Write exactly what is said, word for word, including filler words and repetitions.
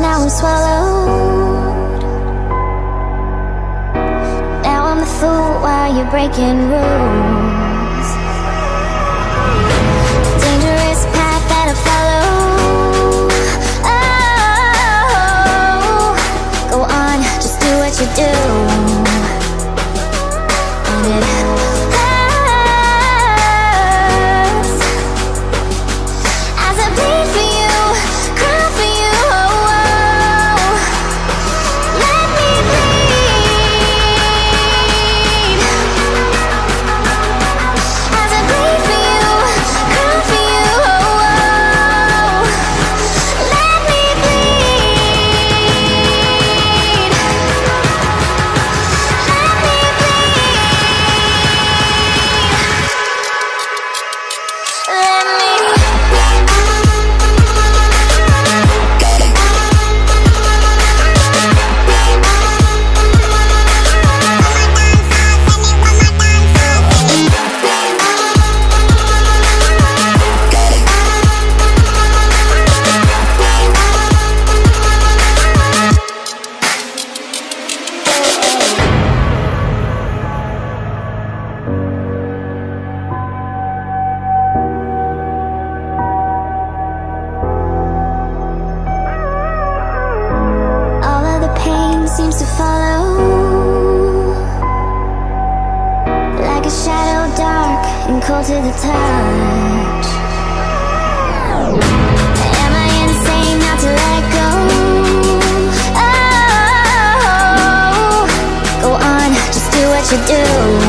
much, now I'm swallowed. Now I'm the fool while you're breaking rules. The dangerous path that I follow. Oh, go on, just do what you do. And it hurts as I bleed for you. Seems to follow like a shadow, dark and cold to the touch. Am I insane not to let go? Oh, go on, just do what you do.